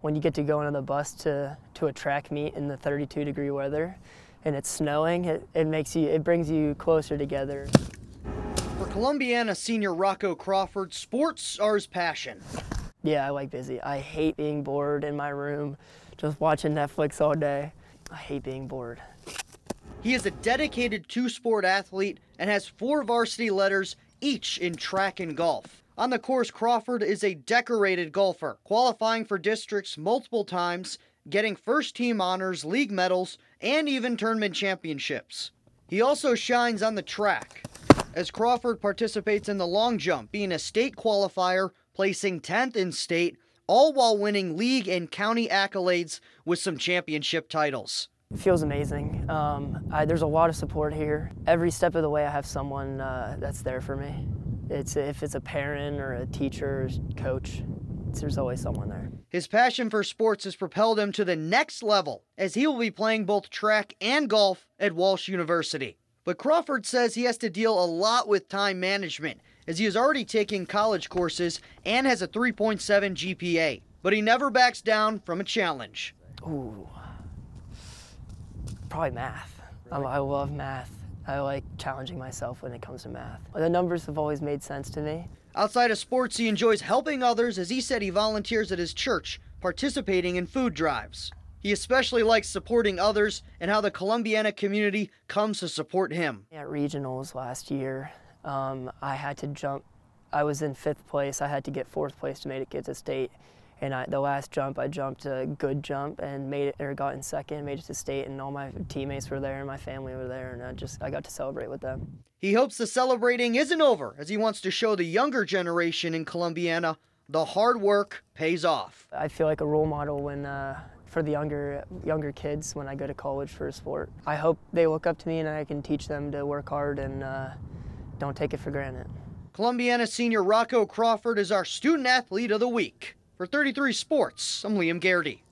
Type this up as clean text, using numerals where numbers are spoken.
When you get to go into the bus to a track meet in the 32-degree weather and it's snowing, it brings you closer together. For Columbiana senior Rocco Crawford, sports are his passion. Yeah, I like busy. I hate being bored in my room, just watching Netflix all day. I hate being bored. He is a dedicated two-sport athlete and has 4 varsity letters, each in track and golf. On the course, Crawford is a decorated golfer, qualifying for districts multiple times, getting first-team honors, league medals, and even tournament championships. He also shines on the track, as Crawford participates in the long jump, being a state qualifier, placing 10th in state, all while winning league and county accolades with some championship titles. It feels amazing. There's a lot of support here. Every step of the way I have someone that's there for me. If it's a parent or a teacher or coach, there's always someone there. His passion for sports has propelled him to the next level, as he will be playing both track and golf at Walsh University. But Crawford says he has to deal a lot with time management, as he is already taking college courses and has a 3.7 GPA. But he never backs down from a challenge. Ooh. Probably math. Really? I love math. I like challenging myself when it comes to math. The numbers have always made sense to me. Outside of sports, he enjoys helping others, as he said he volunteers at his church, participating in food drives. He especially likes supporting others and how the Columbiana community comes to support him. At regionals last year, I had to jump. I was in 5th place. I had to get 4th place to make it to state. And the last jump, I jumped a good jump and made it, or got in second, made it to state, and all my teammates were there and my family were there, and I got to celebrate with them. He hopes the celebrating isn't over, as he wants to show the younger generation in Columbiana the hard work pays off. I feel like a role model when for the younger kids when I go to college for a sport. I hope they look up to me and I can teach them to work hard and don't take it for granted. Columbiana senior Rocco Crawford is our student athlete of the week. For 33 Sports, I'm Liam Garrity.